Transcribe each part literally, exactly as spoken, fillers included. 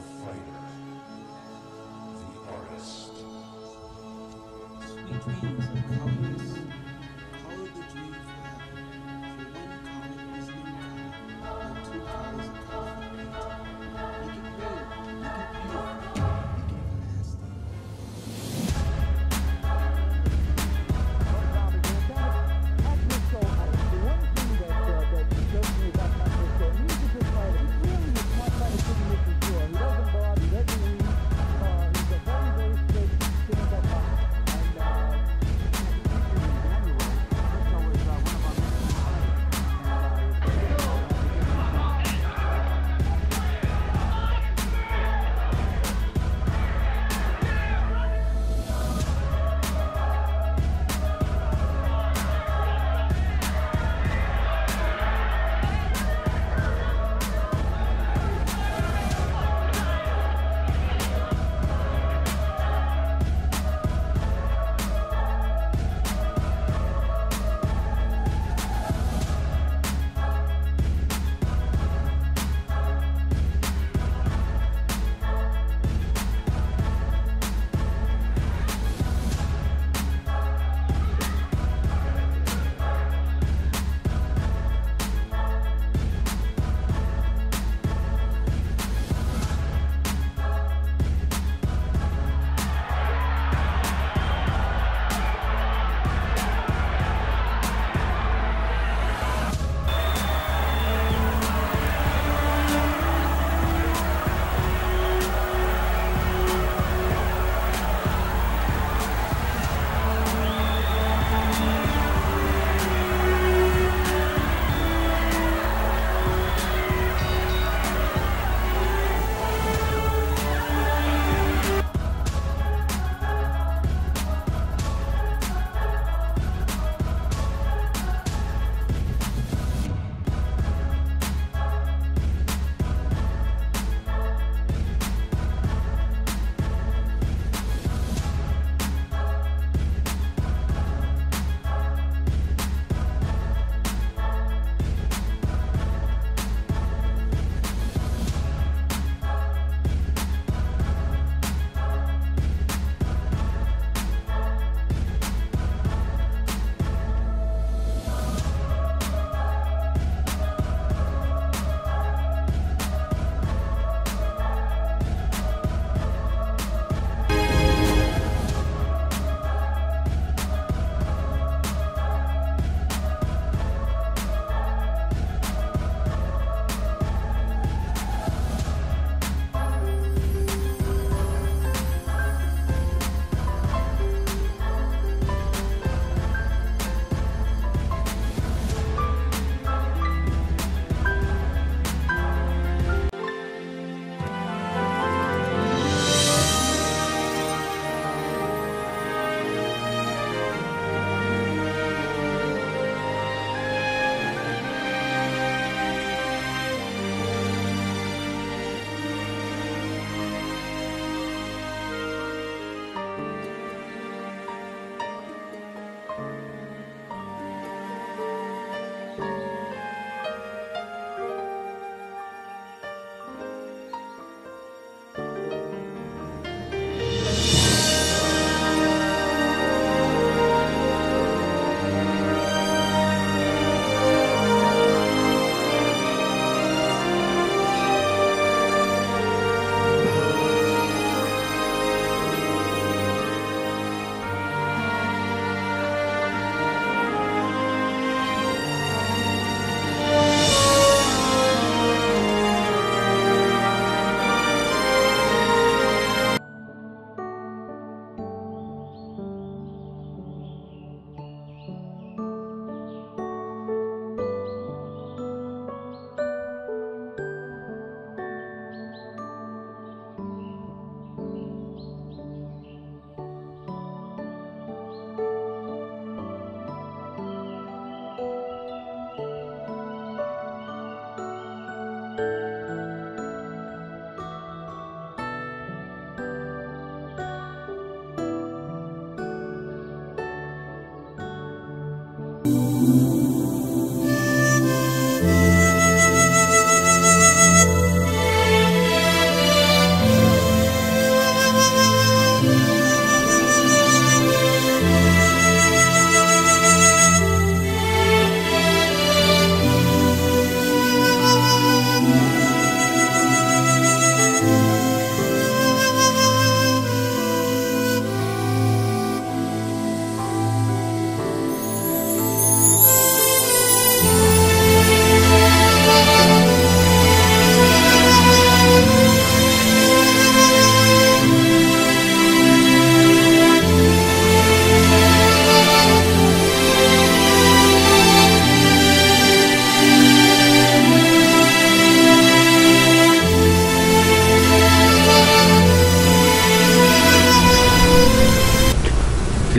the fighter, the artist. Sweet dreams of colors, color the dream forever. For one color is new color, and two colors are color for painting. Make it real, make it beautiful, make it lasting.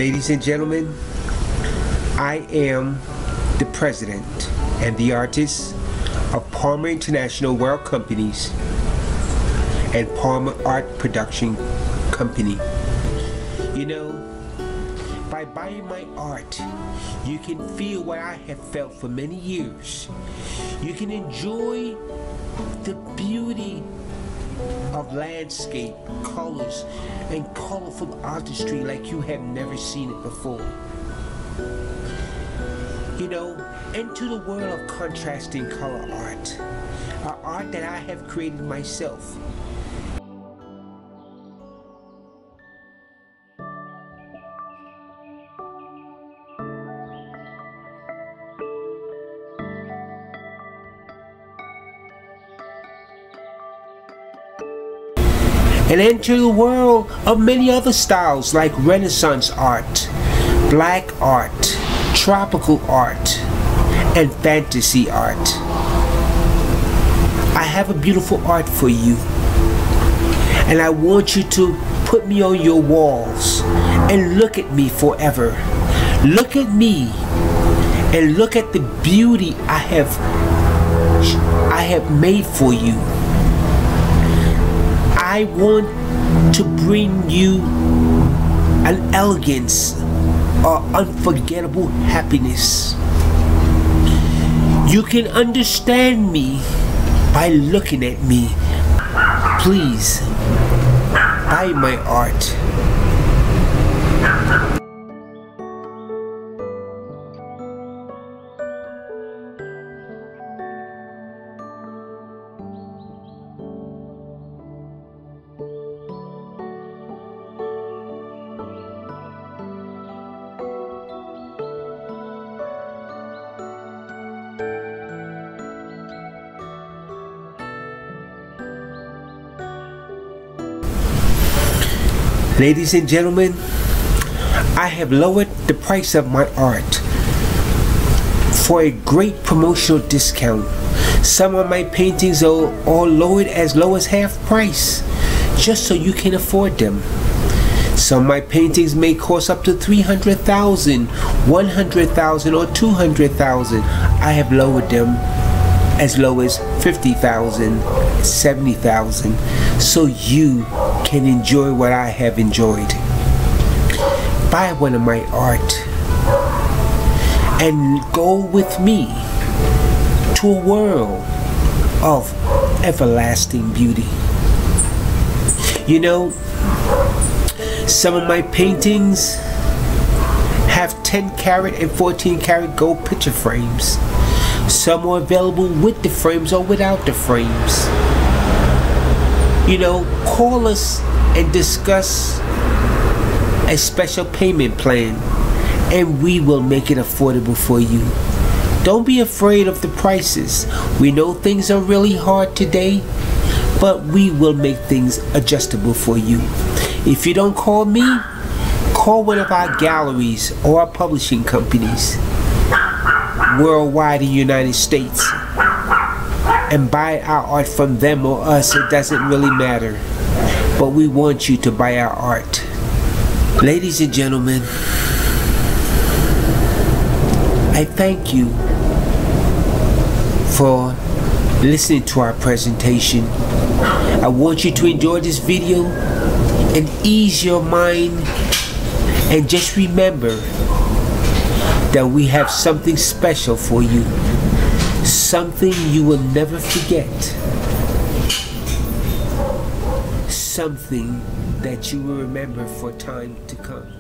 Ladies and gentlemen, I am the president and the artist of Palmer International World Companies and Palmer Art Production Company. You know, by buying my art, you can feel what I have felt for many years. You can enjoy the beauty of landscape, colors, and colorful artistry like you have never seen it before. You know, into the world of contrasting color art, an art that I have created myself. And enter the world of many other styles like Renaissance art, black art, tropical art, and fantasy art. I have a beautiful art for you, and I want you to put me on your walls and look at me forever. Look at me and look at the beauty I have I have made for you. I want to bring you an elegance or unforgettable happiness. You can understand me by looking at me. Please, buy my art. Ladies and gentlemen, I have lowered the price of my art for a great promotional discount. Some of my paintings are all lowered as low as half price, just so you can afford them. Some of my paintings may cost up to three hundred thousand dollars, one hundred thousand dollars, or two hundred thousand dollars. I have lowered them as low as fifty thousand dollars, seventy thousand dollars, so you can enjoy what I have enjoyed. Buy one of my art and go with me to a world of everlasting beauty. You know, some of my paintings have ten carat and fourteen carat gold picture frames. Some are available with the frames or without the frames. You know, call us and discuss a special payment plan, and we will make it affordable for you. Don't be afraid of the prices. We know things are really hard today, but we will make things adjustable for you. If you don't call me, call one of our galleries or our publishing companies worldwide in the United States and buy our art from them or us. It doesn't really matter, but we want you to buy our art. Ladies and gentlemen, I thank you for listening to our presentation. I want you to enjoy this video and ease your mind, and just remember that we have something special for you, something you will never forget, something that you will remember for time to come.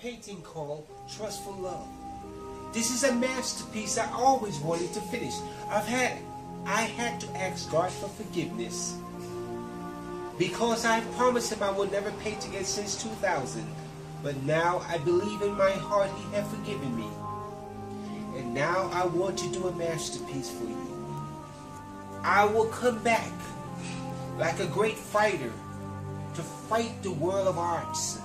painting called Trustful Love. This is a masterpiece I always wanted to finish. I've had, I had to ask God for forgiveness because I promised him I would never paint again since two thousand. But now I believe in my heart he has forgiven me. And now I want to do a masterpiece for you. I will come back like a great fighter to fight the world of arts,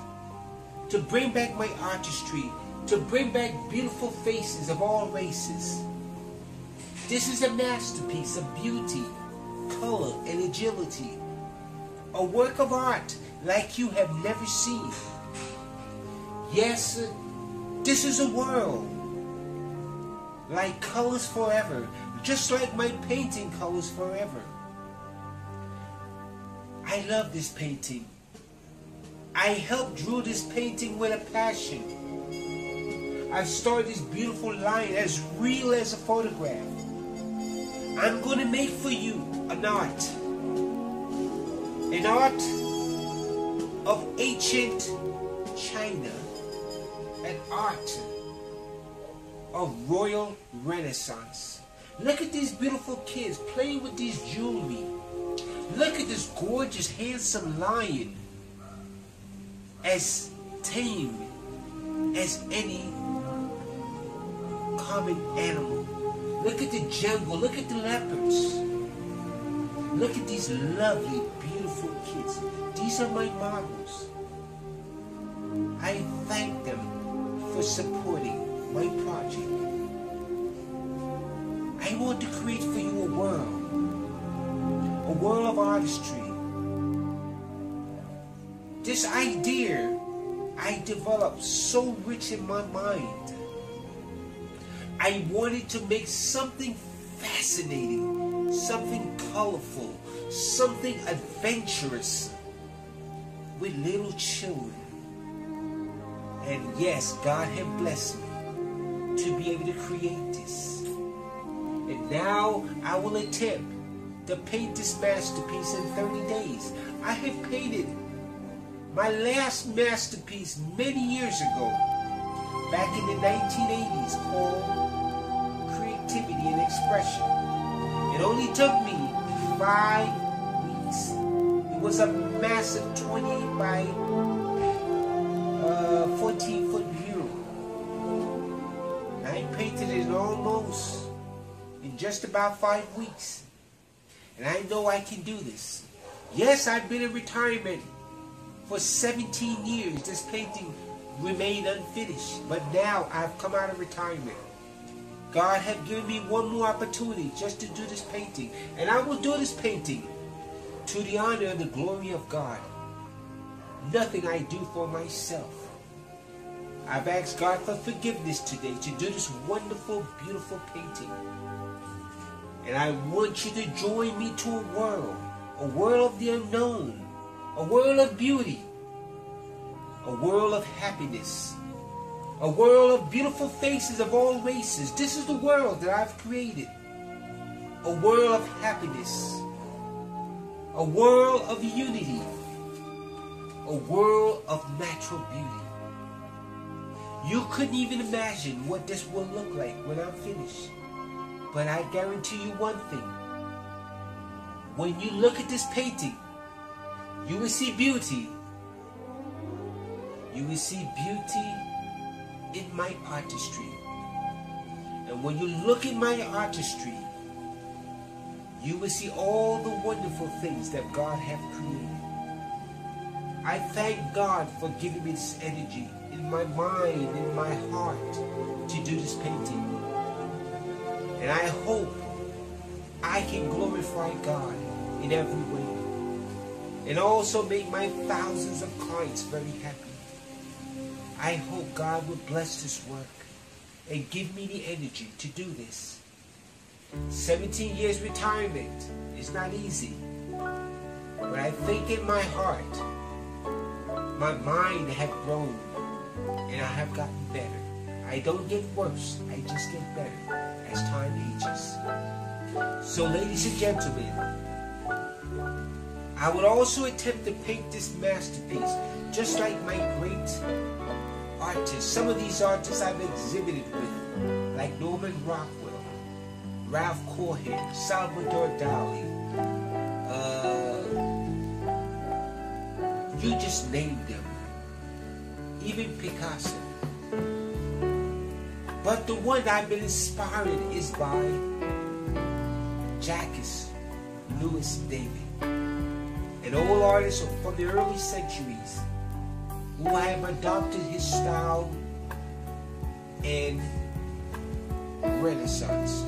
to bring back my artistry, to bring back beautiful faces of all races. This is a masterpiece of beauty, color, and agility. A work of art like you have never seen. Yes, this is a world like colors forever, just like my painting colors forever. I love this painting. I helped draw this painting with a passion. I started this beautiful line as real as a photograph. I'm going to make for you an art. An art of ancient China. An art of Royal Renaissance. Look at these beautiful kids playing with these jewelry. Look at this gorgeous, handsome lion, as tame as any common animal. Look at the jungle, look at the leopards. Look at these lovely, beautiful kids. These are my models. I thank them for supporting my project. I want to create for you a world, a world of artistry. This idea I developed so rich in my mind. I wanted to make something fascinating, something colorful, something adventurous with little children. And yes, God had blessed me to be able to create this. And now I will attempt to paint this masterpiece in thirty days. I have painted my last masterpiece many years ago, back in the nineteen eighties, called Creativity and Expression. It only took me five weeks. It was a massive twenty by fourteen foot mural. I painted it almost in just about five weeks. And I know I can do this. Yes, I've been in retirement for seventeen years. This painting remained unfinished. But now I've come out of retirement. God has given me one more opportunity just to do this painting. And I will do this painting to the honor and the glory of God. Nothing I do for myself. I've asked God for forgiveness today to do this wonderful, beautiful painting. And I want you to join me to a world, a world of the unknown, a world of beauty, a world of happiness, a world of beautiful faces of all races. This is the world that I've created. A world of happiness, a world of unity, a world of natural beauty. You couldn't even imagine what this will look like when I'm finished. But I guarantee you one thing. When you look at this painting, you will see beauty. You will see beauty in my artistry. And when you look at my artistry, you will see all the wonderful things that God has created. I thank God for giving me this energy in my mind, in my heart, to do this painting. And I hope I can glorify God in every way and also make my thousands of clients very happy. I hope God will bless this work and give me the energy to do this. seventeen years retirement is not easy, but I think in my heart, my mind has grown and I have gotten better. I don't get worse, I just get better as time ages. So ladies and gentlemen, I would also attempt to paint this masterpiece just like my great artists. Some of these artists I've exhibited with, like Norman Rockwell, Ralph Cohen, Salvador Dali. Uh, you just named them. Even Picasso. But the one I've been inspired is by Jacques Louis David, an old artist from the early centuries who I have adopted his style and Renaissance.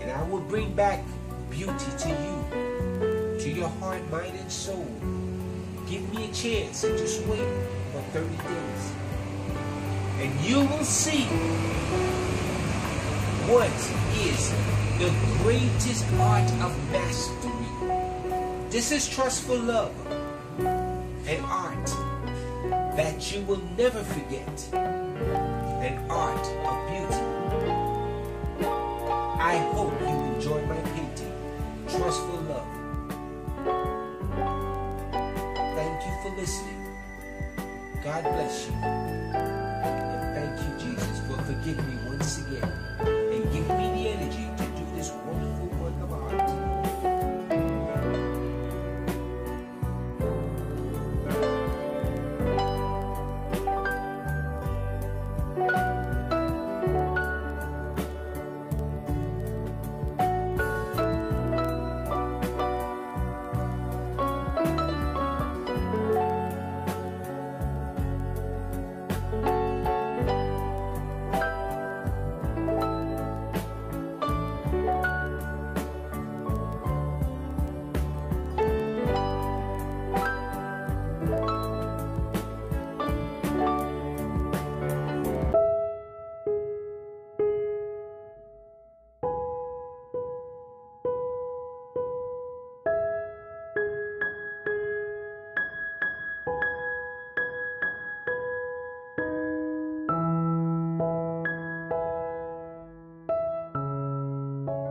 And I will bring back beauty to you, to your heart, mind, and soul. Give me a chance and just wait for thirty days. And you will see what is the greatest art of mastery. This is Trustful Love, an art that you will never forget, an art of beauty. I hope you enjoy my painting, Trustful Love. Thank you for listening. God bless you. Thank you, Jesus, for forgiving me once again and giving me the energy to do this wonderful work of art.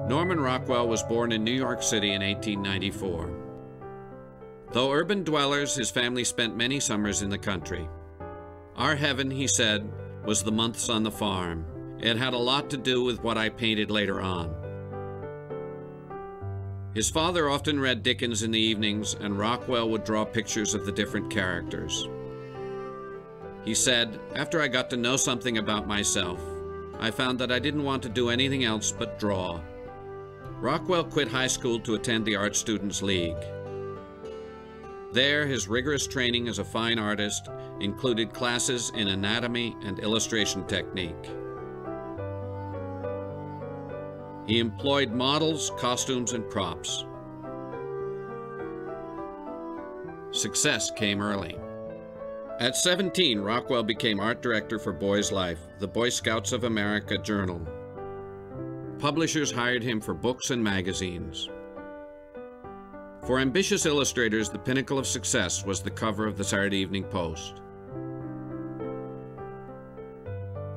Norman Rockwell was born in New York City in eighteen ninety-four. Though urban dwellers, his family spent many summers in the country. Our heaven, he said, was the months on the farm. It had a lot to do with what I painted later on. His father often read Dickens in the evenings, and Rockwell would draw pictures of the different characters. He said, "After I got to know something about myself, I found that I didn't want to do anything else but draw." Rockwell quit high school to attend the Art Students League. There, his rigorous training as a fine artist included classes in anatomy and illustration technique. He employed models, costumes, and props. Success came early. At seventeen, Rockwell became art director for Boys' Life, the Boy Scouts of America journal. Publishers hired him for books and magazines. For ambitious illustrators, the pinnacle of success was the cover of the Saturday Evening Post.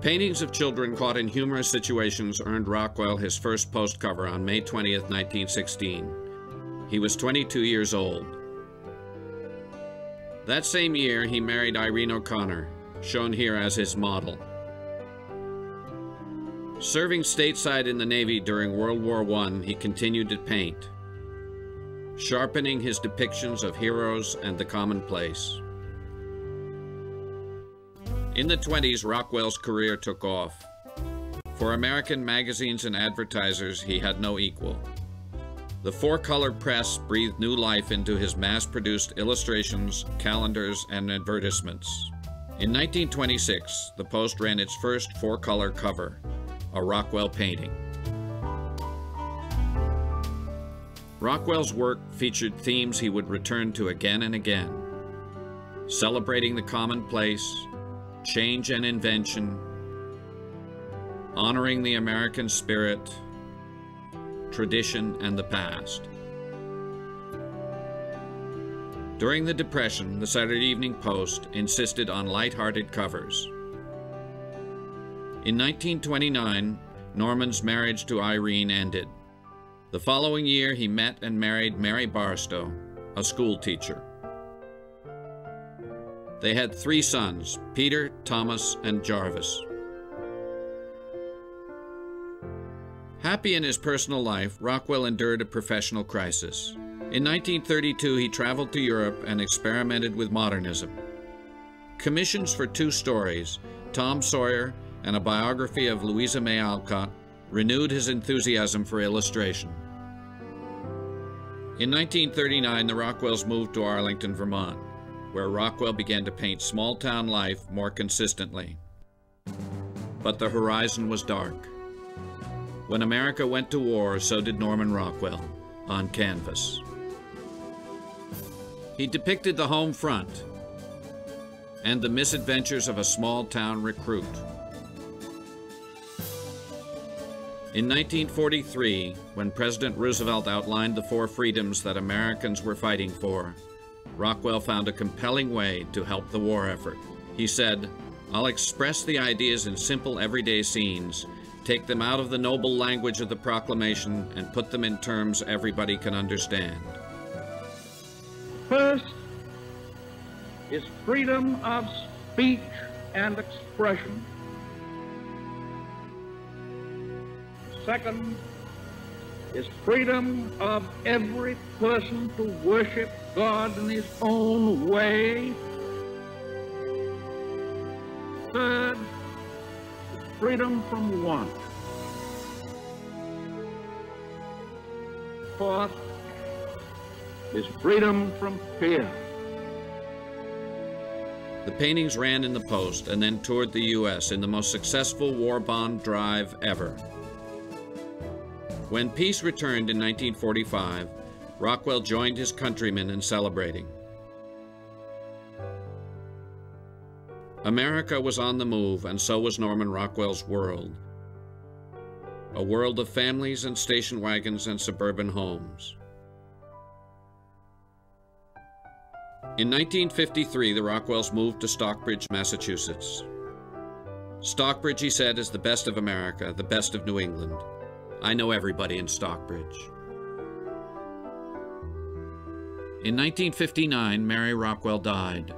Paintings of children caught in humorous situations earned Rockwell his first Post cover on May twentieth, nineteen sixteen. He was twenty-two years old. That same year, he married Irene O'Connor, shown here as his model. Serving stateside in the Navy during World War One, he continued to paint, sharpening his depictions of heroes and the commonplace. In the twenties, Rockwell's career took off. For American magazines and advertisers, he had no equal. The four-color press breathed new life into his mass-produced illustrations, calendars, and advertisements. In nineteen twenty-six, the Post ran its first four-color cover, a Rockwell painting. Rockwell's work featured themes he would return to again and again, celebrating the commonplace, change and invention, honoring the American spirit, tradition, and the past. During the Depression, the Saturday Evening Post insisted on light-hearted covers. In nineteen twenty-nine, Norman's marriage to Irene ended. The following year, he met and married Mary Barstow, a school teacher. They had three sons, Peter, Thomas, and Jarvis. Happy in his personal life, Rockwell endured a professional crisis. In nineteen thirty-two, he traveled to Europe and experimented with modernism. Commissions for two stories, Tom Sawyer and a biography of Louisa May Alcott, renewed his enthusiasm for illustration. In nineteen thirty-nine, the Rockwells moved to Arlington, Vermont, where Rockwell began to paint small-town life more consistently. But the horizon was dark. When America went to war, so did Norman Rockwell, on canvas. He depicted the home front and the misadventures of a small-town recruit. In nineteen forty-three, when President Roosevelt outlined the four freedoms that Americans were fighting for, Rockwell found a compelling way to help the war effort. He said, "I'll express the ideas in simple everyday scenes, take them out of the noble language of the proclamation, and put them in terms everybody can understand." First is freedom of speech and expression. Second is freedom of every person to worship God in his own way. Third, freedom from want. Fourth is freedom from fear. The paintings ran in the Post and then toured the U S in the most successful war bond drive ever. When peace returned in nineteen forty-five, Rockwell joined his countrymen in celebrating. America was on the move, and so was Norman Rockwell's world. A world of families and station wagons and suburban homes. In nineteen fifty-three, the Rockwells moved to Stockbridge, Massachusetts. Stockbridge, he said, is the best of America, the best of New England. I know everybody in Stockbridge. In nineteen fifty-nine, Mary Rockwell died.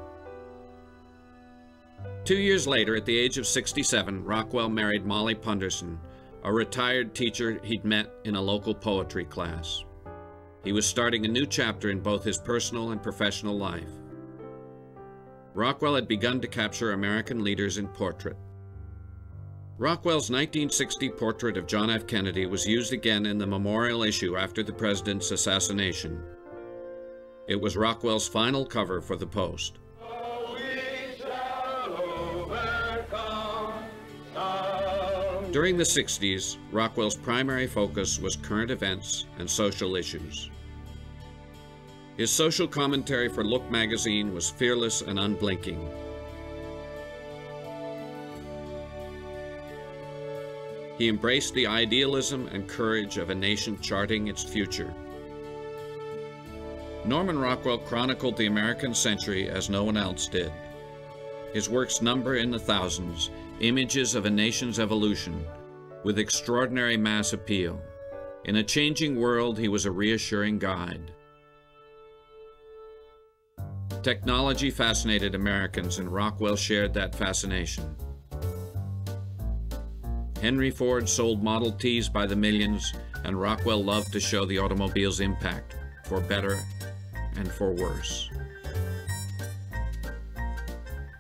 Two years later, at the age of sixty-seven, Rockwell married Molly Punderson, a retired teacher he'd met in a local poetry class. He was starting a new chapter in both his personal and professional life. Rockwell had begun to capture American leaders in portrait. Rockwell's nineteen sixty portrait of John F. Kennedy was used again in the memorial issue after the president's assassination. It was Rockwell's final cover for the Post. Oh, we shall overcome. During the sixties, Rockwell's primary focus was current events and social issues. His social commentary for Look magazine was fearless and unblinking. He embraced the idealism and courage of a nation charting its future. Norman Rockwell chronicled the American century as no one else did. His works number in the thousands, images of a nation's evolution, with extraordinary mass appeal. In a changing world, he was a reassuring guide. Technology fascinated Americans, and Rockwell shared that fascination. Henry Ford sold Model Ts by the millions, and Rockwell loved to show the automobile's impact, for better and for worse.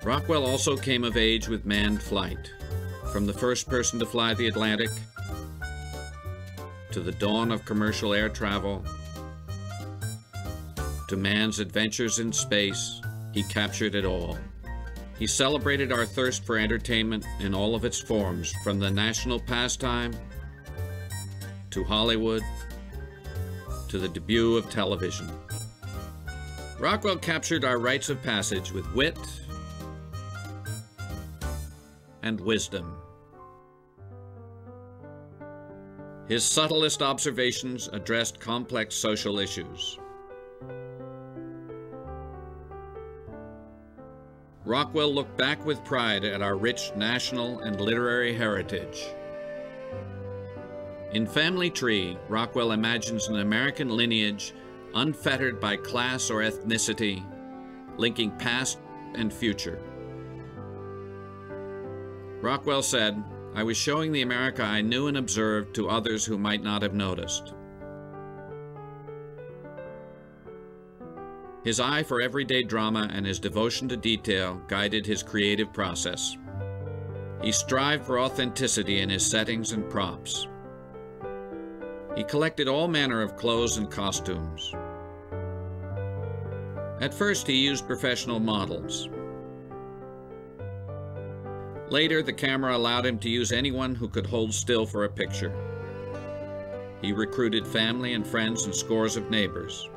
Rockwell also came of age with manned flight, from the first person to fly the Atlantic, to the dawn of commercial air travel, to man's adventures in space. He captured it all. He celebrated our thirst for entertainment in all of its forms, from the national pastime, to Hollywood, to the debut of television. Rockwell captured our rites of passage with wit and wisdom. His subtlest observations addressed complex social issues. Rockwell looked back with pride at our rich national and literary heritage. In Family Tree, Rockwell imagines an American lineage unfettered by class or ethnicity, linking past and future. Rockwell said, "I was showing the America I knew and observed to others who might not have noticed." His eye for everyday drama and his devotion to detail guided his creative process. He strived for authenticity in his settings and props. He collected all manner of clothes and costumes. At first, he used professional models. Later, the camera allowed him to use anyone who could hold still for a picture. He recruited family and friends and scores of neighbors.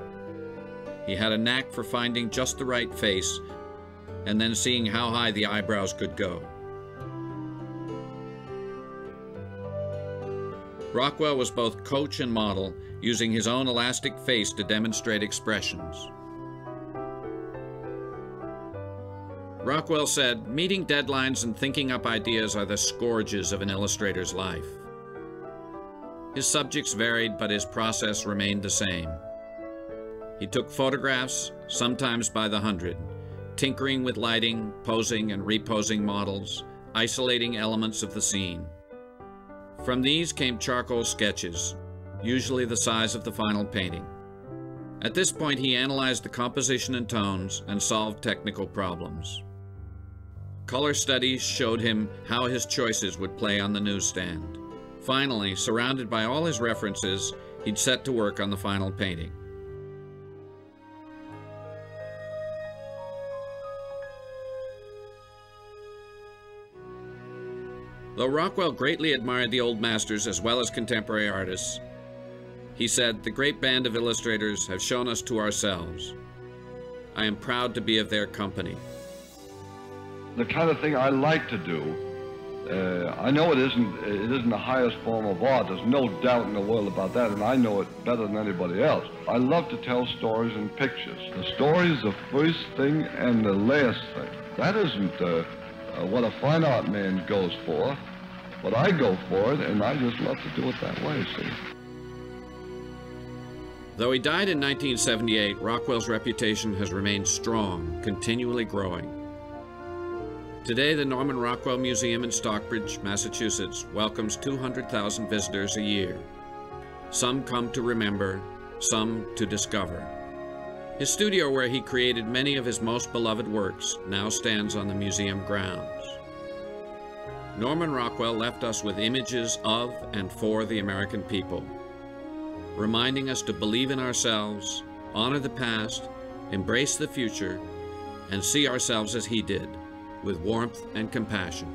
He had a knack for finding just the right face and then seeing how high the eyebrows could go. Rockwell was both coach and model, using his own elastic face to demonstrate expressions. Rockwell said, "Meeting deadlines and thinking up ideas are the scourges of an illustrator's life." His subjects varied, but his process remained the same. He took photographs, sometimes by the hundred, tinkering with lighting, posing and reposing models, isolating elements of the scene. From these came charcoal sketches, usually the size of the final painting. At this point, he analyzed the composition and tones and solved technical problems. Color studies showed him how his choices would play on the newsstand. Finally, surrounded by all his references, he'd set to work on the final painting. Though Rockwell greatly admired the old masters as well as contemporary artists, he said, "The great band of illustrators have shown us to ourselves. I am proud to be of their company." The kind of thing I like to do, uh, I know it isn't, it isn't the highest form of art. There's no doubt in the world about that, and I know it better than anybody else. I love to tell stories and pictures. The story is the first thing and the last thing. That isn't... Uh, Uh, what a fine art man goes for, but I go for it, and I just love to do it that way, see. Though he died in nineteen seventy-eight, Rockwell's reputation has remained strong, continually growing. Today, the Norman Rockwell Museum in Stockbridge, Massachusetts, welcomes two hundred thousand visitors a year. Some come to remember, some to discover. His studio, where he created many of his most beloved works, now stands on the museum grounds. Norman Rockwell left us with images of and for the American people, reminding us to believe in ourselves, honor the past, embrace the future, and see ourselves as he did, with warmth and compassion.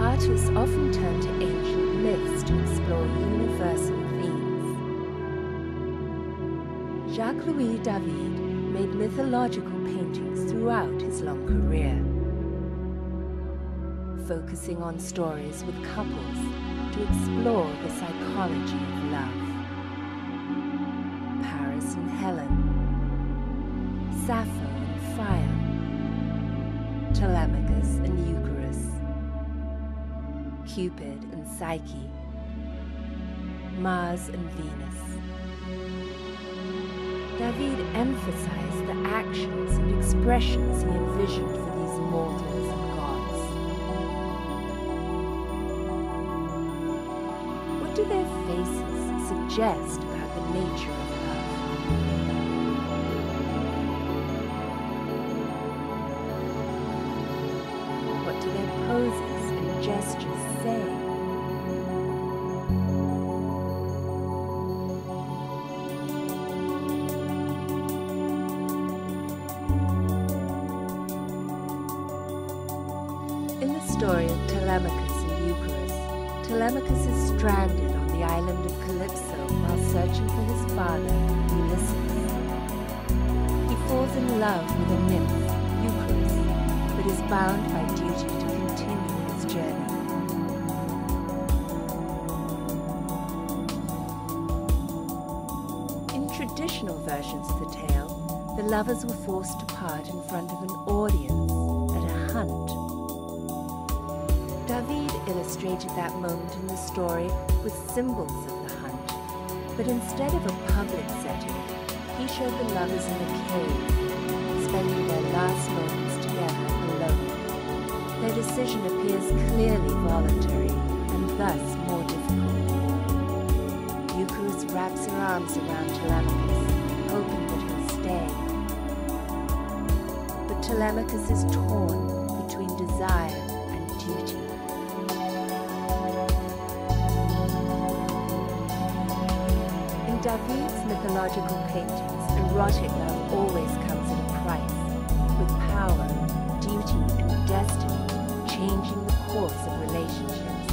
Artists often turn to ancient myths to explore universal themes. Jacques Louis David made mythological paintings throughout his long career, focusing on stories with couples to explore the psychology of love. Paris and Helen, Sappho and Phia, Telemachus and Eurydice, Cupid and Psyche, Mars and Venus. David emphasized the actions and expressions he envisioned for these mortals and gods. What do their faces suggest about the nature of love? What do their poses and gestures say? Telemachus is stranded on the island of Calypso while searching for his father, Ulysses. He falls in love with a nymph, Eucharis, but is bound by duty to continue his journey. In traditional versions of the tale, the lovers were forced to part in front of an audience at a hunt. David illustrated that moment in the story with symbols of the hunt, but instead of a public setting, he showed the lovers in the cave, spending their last moments together alone. Their decision appears clearly voluntary, and thus more difficult. Eucharis wraps her arms around Telemachus, hoping that he'll stay. But Telemachus is torn between desire and duty. David's mythological paintings, erotic love always comes at a price, with power, duty, and destiny changing the course of relationships.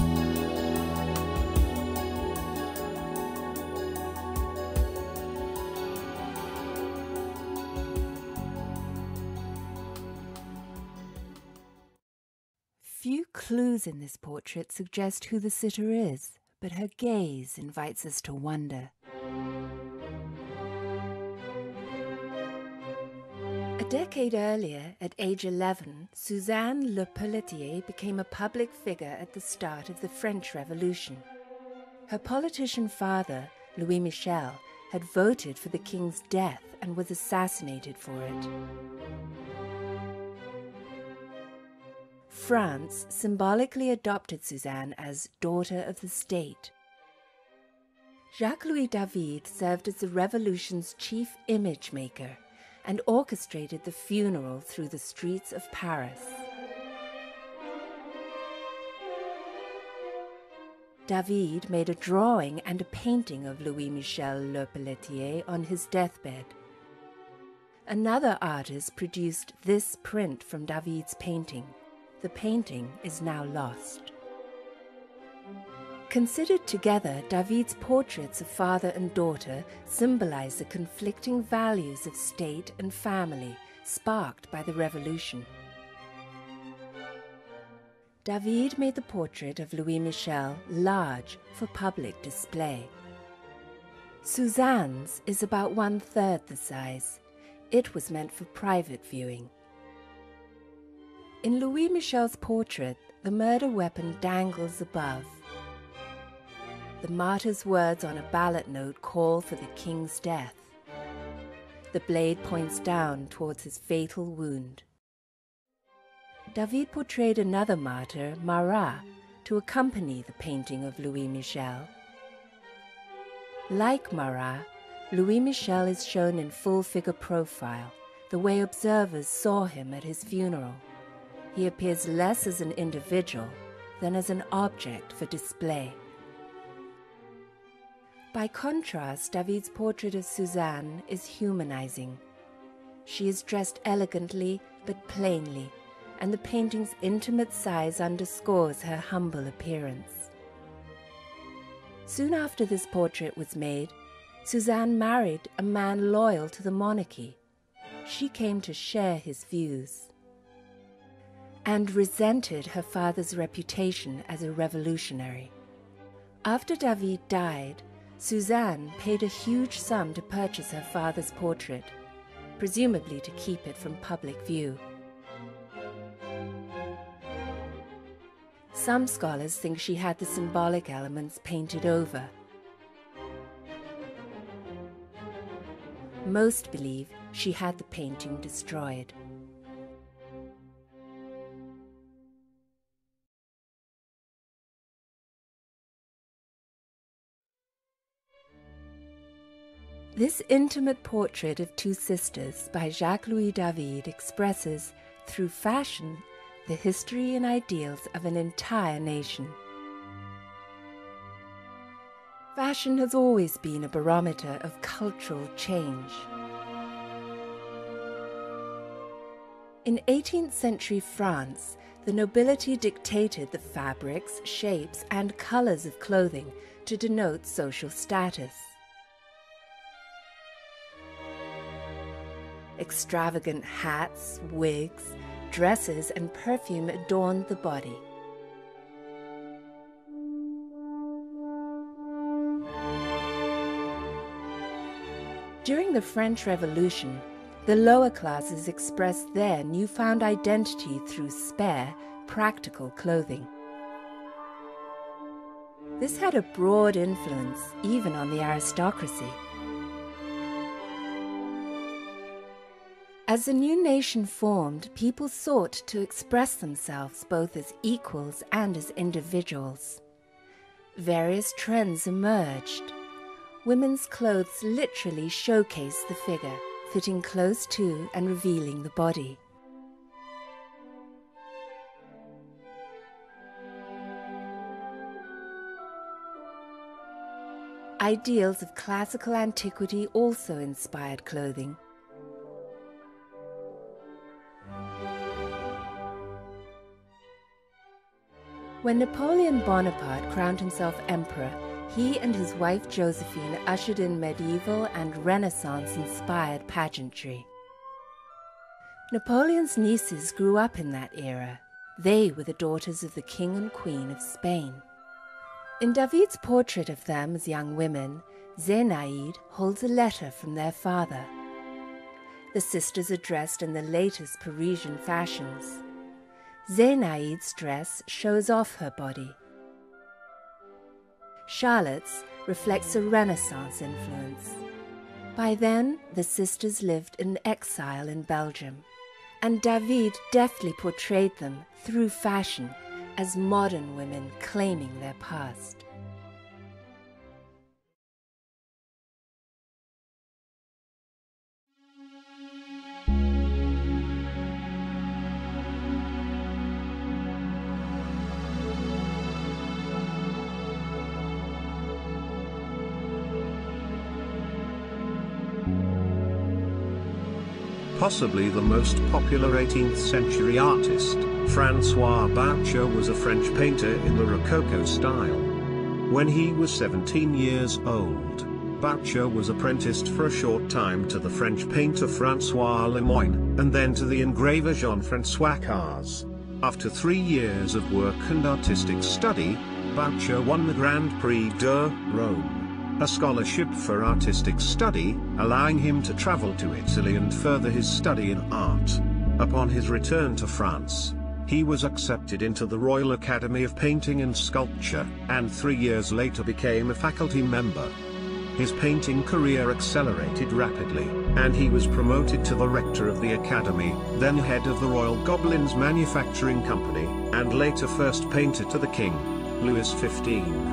Few clues in this portrait suggest who the sitter is, but her gaze invites us to wonder. A decade earlier, at age eleven, Suzanne Le Pelletier became a public figure at the start of the French Revolution. Her politician father, Louis Michel, had voted for the king's death and was assassinated for it. France symbolically adopted Suzanne as daughter of the state. Jacques Louis David served as the revolution's chief image maker and orchestrated the funeral through the streets of Paris. David made a drawing and a painting of Louis Michel Le Pelletier on his deathbed. Another artist produced this print from David's painting. The painting is now lost. Considered together, David's portraits of father and daughter symbolize the conflicting values of state and family, sparked by the revolution. David made the portrait of Louis Michel large for public display. Suzanne's is about one-third the size. It was meant for private viewing. In Louis Michel's portrait, the murder weapon dangles above. The martyr's words on a ballot note call for the king's death. The blade points down towards his fatal wound. David portrayed another martyr, Marat, to accompany the painting of Louis Michel. Like Marat, Louis Michel is shown in full-figure profile, the way observers saw him at his funeral. He appears less as an individual than as an object for display. By contrast, David's portrait of Suzanne is humanizing. She is dressed elegantly but plainly, and the painting's intimate size underscores her humble appearance. Soon after this portrait was made, Suzanne married a man loyal to the monarchy. She came to share his views and resented her father's reputation as a revolutionary. After David died, Suzanne paid a huge sum to purchase her father's portrait, presumably to keep it from public view. Some scholars think she had the symbolic elements painted over. Most believe she had the painting destroyed. This intimate portrait of two sisters by Jacques Louis David expresses, through fashion, the history and ideals of an entire nation. Fashion has always been a barometer of cultural change. In eighteenth century France, the nobility dictated the fabrics, shapes, and colors of clothing to denote social status. Extravagant hats, wigs, dresses, and perfume adorned the body. During the French Revolution, the lower classes expressed their newfound identity through spare, practical clothing. This had a broad influence even on the aristocracy. As the new nation formed, people sought to express themselves both as equals and as individuals. Various trends emerged. Women's clothes literally showcased the figure, fitting close to and revealing the body. Ideals of classical antiquity also inspired clothing. When Napoleon Bonaparte crowned himself emperor, he and his wife Josephine ushered in medieval and Renaissance-inspired pageantry. Napoleon's nieces grew up in that era. They were the daughters of the King and Queen of Spain. In David's portrait of them as young women, Zenaïde holds a letter from their father. The sisters are dressed in the latest Parisian fashions. Zenaïde's dress shows off her body. Charlotte's reflects a Renaissance influence. By then, the sisters lived in exile in Belgium, and David deftly portrayed them through fashion as modern women claiming their past. Possibly the most popular eighteenth century artist, François Boucher was a French painter in the Rococo style. When he was seventeen years old, Boucher was apprenticed for a short time to the French painter François Lemoyne, and then to the engraver Jean-François Cars. After three years of work and artistic study, Boucher won the Grand Prix de Rome, a scholarship for artistic study, allowing him to travel to Italy and further his study in art. Upon his return to France, he was accepted into the Royal Academy of Painting and Sculpture, and three years later became a faculty member. His painting career accelerated rapidly, and he was promoted to the rector of the Academy, then head of the Royal Gobelins Manufacturing Company, and later first painter to the King, Louis the fifteenth.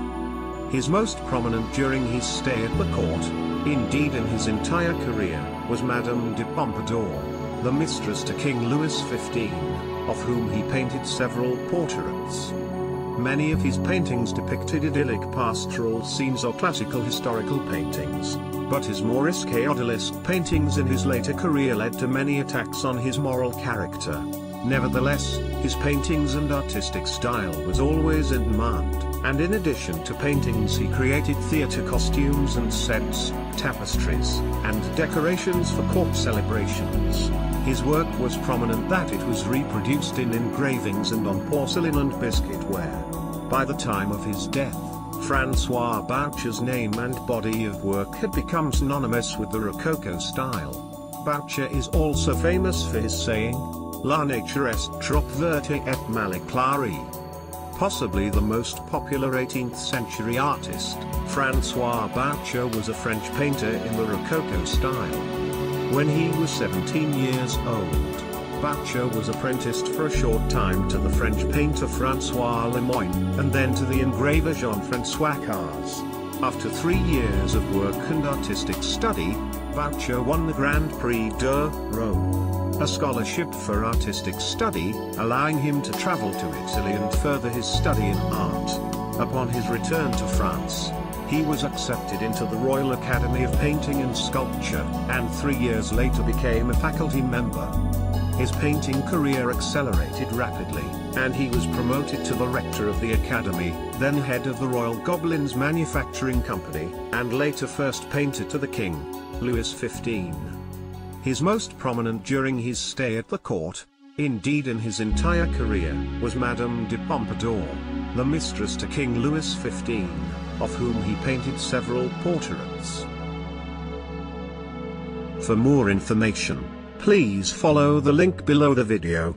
His most prominent during his stay at the court, indeed in his entire career, was Madame de Pompadour, the mistress to King Louis the fifteenth, of whom he painted several portraits. Many of his paintings depicted idyllic pastoral scenes or classical historical paintings, but his more risque odalisque paintings in his later career led to many attacks on his moral character. Nevertheless, his paintings and artistic style was always in demand, and in addition to paintings he created theatre costumes and sets, tapestries, and decorations for court celebrations. His work was prominent that it was reproduced in engravings and on porcelain and biscuitware. By the time of his death, François Boucher's name and body of work had become synonymous with the Rococo style. Boucher is also famous for his saying, "La nature est trop verte et mal éclairée." Possibly the most popular eighteenth century artist, François Boucher was a French painter in the Rococo style. When he was seventeen years old, Boucher was apprenticed for a short time to the French painter François Lemoyne, and then to the engraver Jean-François Cars. After three years of work and artistic study, Boucher won the Grand Prix de Rome, a scholarship for artistic study, allowing him to travel to Italy and further his study in art. Upon his return to France, he was accepted into the Royal Academy of Painting and Sculpture, and three years later became a faculty member. His painting career accelerated rapidly, and he was promoted to the rector of the Academy, then head of the Royal Gobelins Manufacturing Company, and later first painter to the King, Louis the fifteenth. His most prominent during his stay at the court, indeed in his entire career, was Madame de Pompadour, the mistress to King Louis the fifteenth, of whom he painted several portraits. For more information, please follow the link below the video.